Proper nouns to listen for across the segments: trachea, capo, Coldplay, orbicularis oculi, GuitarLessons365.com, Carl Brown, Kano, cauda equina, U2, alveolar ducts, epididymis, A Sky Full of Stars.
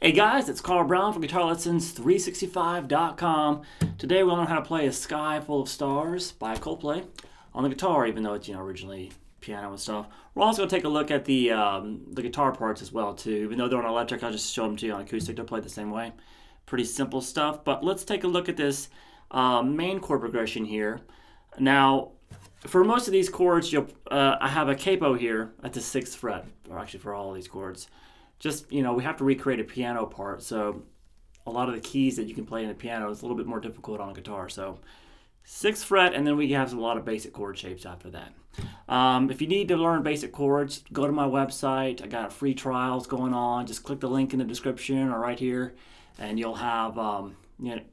Hey guys, it's Carl Brown from GuitarLessons365.com. Today we learn how to play A Sky Full of Stars by Coldplay on the guitar, even though it's originally piano and stuff. We're also going to take a look at the guitar parts as well too. Even though they're on electric, I'll just show them to you on acoustic. They'll play the same way. Pretty simple stuff, but let's take a look at this main chord progression here. Now, for most of these chords, I have a capo here at the 6th fret, or actually for all of these chords. Just, we have to recreate a piano part, so a lot of the keys that you can play in a piano is a little bit more difficult on a guitar. So 6th fret, and then we have a lot of basic chord shapes after that. If you need to learn basic chords, go to my website. I got free trials going on. Just click the link in the description or right here, and you'll have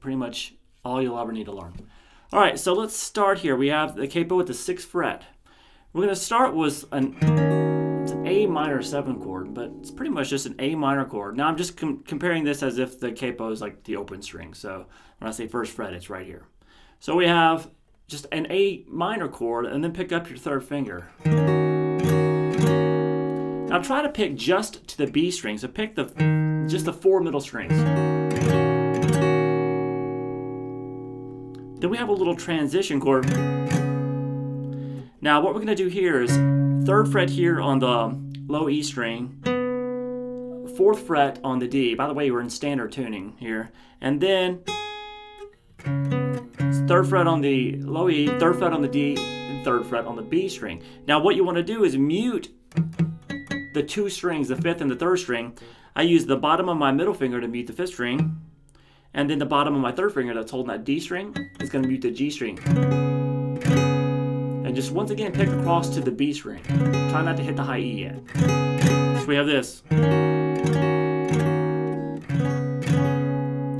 pretty much all you'll ever need to learn. All right, so let's start here. We have the capo with the 6th fret. We're going to start with an A minor 7 chord, but it's pretty much just an A minor chord. Now I'm just comparing this as if the capo is like the open string. So when I say 1st fret, it's right here. So we have just an A minor chord, and then pick up your 3rd finger. Now try to pick just to the B string. So pick just the 4 middle strings. Then we have a little transition chord. Now what we're going to do here is 3rd fret here on the low E string, 4th fret on the D. By the way, we're in standard tuning here. And then 3rd fret on the low E, 3rd fret on the D, and 3rd fret on the B string. Now what you want to do is mute the 2 strings, the 5th and the 3rd string. I use the bottom of my middle finger to mute the 5th string, and then the bottom of my 3rd finger that's holding that D string is going to mute the G string. And just once again pick across to the B string. Try not to hit the high E yet. So we have this.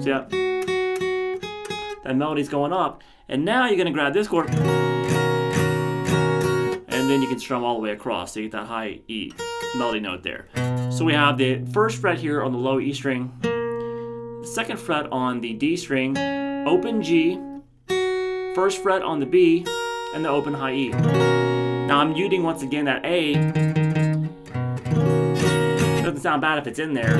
See that? That melody's going up. And now you're going to grab this chord. And then you can strum all the way across to get that high E melody note there. So we have the 1st fret here on the low E string, 2nd fret on the D string, open G, 1st fret on the B, and the open high E. Now I'm muting once again that A. It doesn't sound bad if it's in there,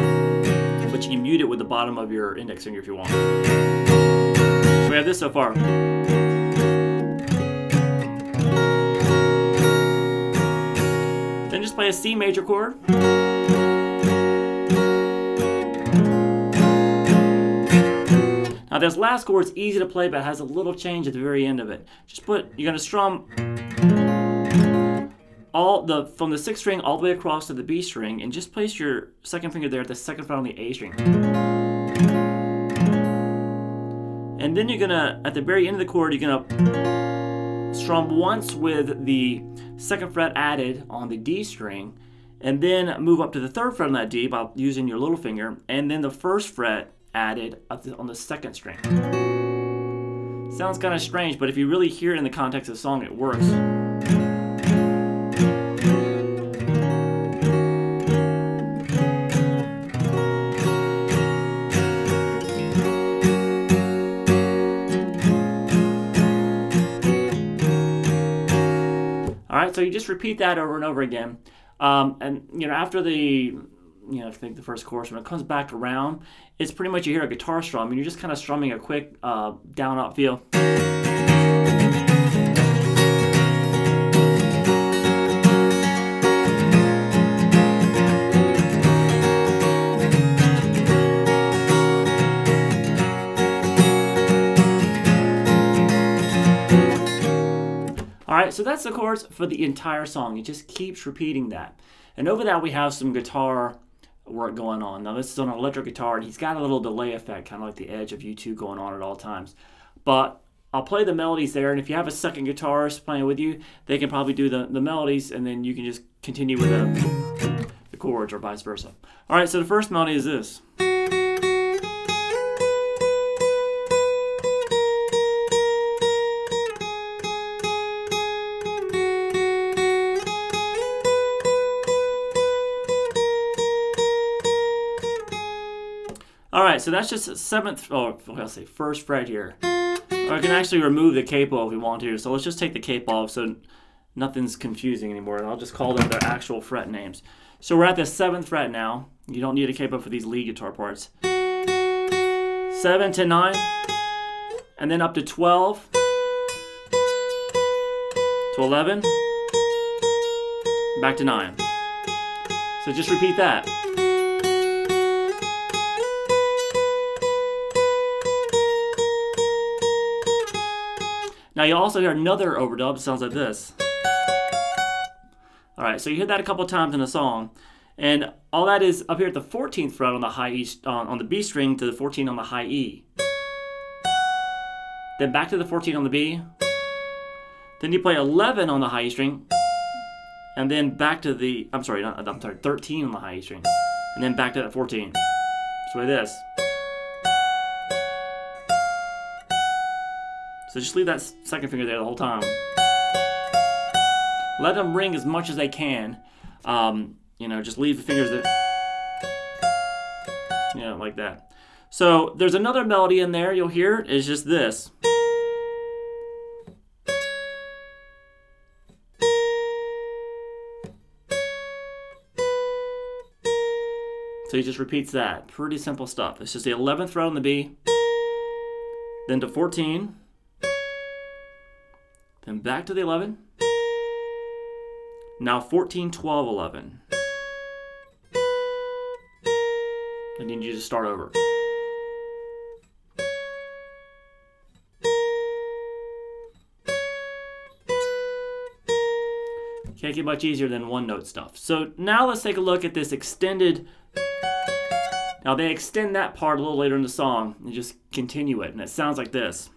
but you can mute it with the bottom of your index finger if you want. So we have this so far. Then just play a C major chord. Now this last chord is easy to play, but it has a little change at the very end of it. You're going to strum from the 6th string all the way across to the B string, and just place your 2nd finger there at the 2nd fret on the A string. And then you're going to, at the very end of the chord, you're going to strum once with the 2nd fret added on the D string, and then move up to the 3rd fret on that D by using your little finger, and then the 1st fret added on the 2nd string. Sounds kind of strange, but if you really hear it in the context of the song, it works. All right, so you just repeat that over and over again, and after the I think the 1st chorus, when it comes back around, it's pretty much you hear a guitar strum, and you're just kind of strumming a quick down up feel. Alright, so that's the chords for the entire song. It just keeps repeating that. And over that we have some guitar work going on. Now this is on an electric guitar, and he's got a little delay effect, kind of like the edge of U2 going on at all times. But I'll play the melodies there, and if you have a 2nd guitarist playing with you, they can probably do the melodies, and then you can just continue with the chords or vice versa. Alright, so the 1st melody is this. Alright, so that's just 7th, or I'll say 1st fret here. Or I can actually remove the capo if we want to. So let's just take the capo off so nothing's confusing anymore. And I'll just call them their actual fret names. So we're at the 7th fret now. You don't need a capo for these lead guitar parts. 7 to 9. And then up to 12. To 11. Back to 9. So just repeat that. Now you also hear another overdub, sounds like this. Alright, so you hear that a couple times in the song. And all that is up here at the 14th fret on the high E, on the B string to the 14 on the high E. Then back to the 14 on the B. Then you play 11 on the high E string. And then back to the, 13 on the high E string. And then back to that 14. So like this. So just leave that second finger there the whole time. Let them ring as much as they can. You know, just leave the fingers there. You know, like that. So there's another melody in there. You'll hear it. It's just this. So he just repeats that. Pretty simple stuff. It's just the 11th fret on the B. Then to 14. Then back to the 11. Now 14, 12, 11. And then you just start over. Can't get much easier than one note stuff. So now let's take a look at this extended. Now they extend that part a little later in the song and just continue it. And it sounds like this.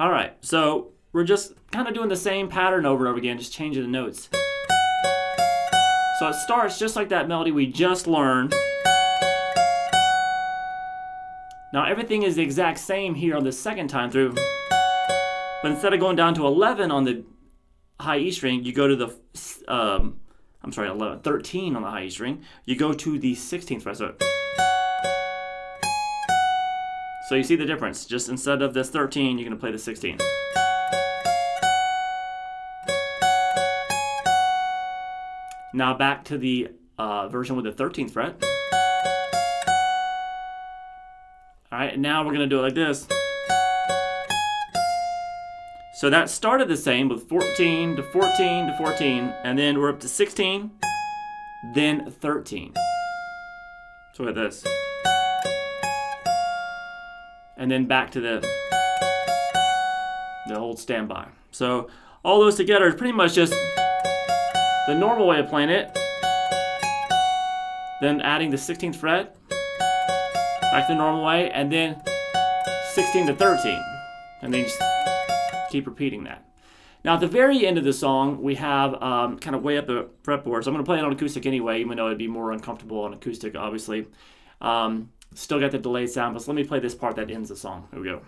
Alright, so we're just kind of doing the same pattern over and over again, just changing the notes. So it starts just like that melody we just learned. Now everything is the exact same here on the second time through, but instead of going down to 11 on the high E string, you go to the, 13 on the high E string, you go to the 16th fret. So you see the difference. Just instead of this 13, you're going to play the 16. Now back to the version with the 13th fret. Alright, now we're going to do it like this. So that started the same with 14 to 14 to 14, and then we're up to 16, then 13. So look at this. And then back to the old standby. So all those together is pretty much just the normal way of playing it. Then adding the 16th fret, back to the normal way, and then 16 to 13. And then just keep repeating that. Now at the very end of the song, we have kind of way up a fretboard. So I'm going to play it on acoustic anyway, even though it'd be more uncomfortable on acoustic, obviously. Still got the delayed sound, but let me play this part that ends the song. Here we go.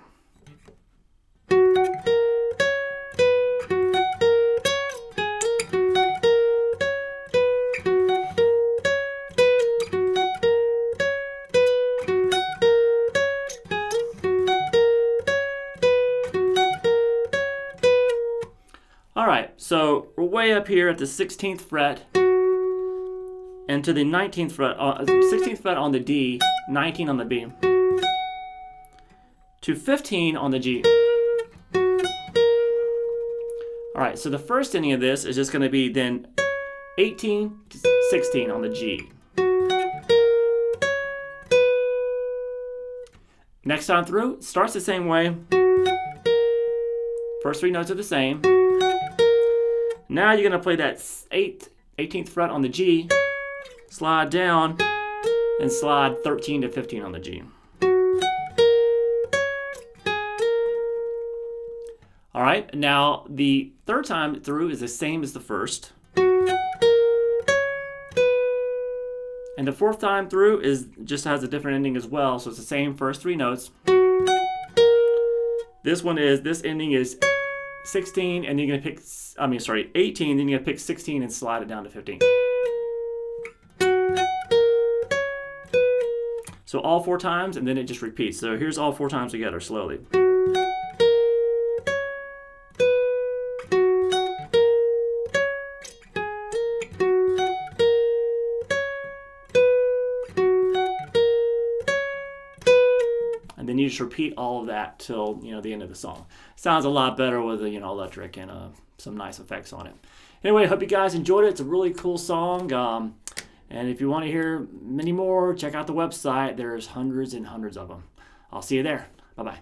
Alright, so we're way up here at the 16th fret and to the 19th fret, 16th fret on the D, 19 on the B, to 15 on the G. Alright, so the first ending of this is just going to be then 18 to 16 on the G. Next time through, starts the same way. First three notes are the same. Now you're going to play that 18th fret on the G, slide down, and slide 13 to 15 on the G. Alright, now the third time through is the same as the first. And And the fourth time through is just has a different ending as well, so it's the same first three notes. This ending is 16, and you're gonna pick, 18, then you're gonna pick 16 and slide it down to 15. So all four times, and then it just repeats. So here's all four times together, slowly. And then you just repeat all of that till, the end of the song. Sounds a lot better with a, electric and some nice effects on it. Anyway, I hope you guys enjoyed it. It's a really cool song. And if you want to hear many more, check out the website. There's hundreds and hundreds of them. I'll see you there. Bye-bye.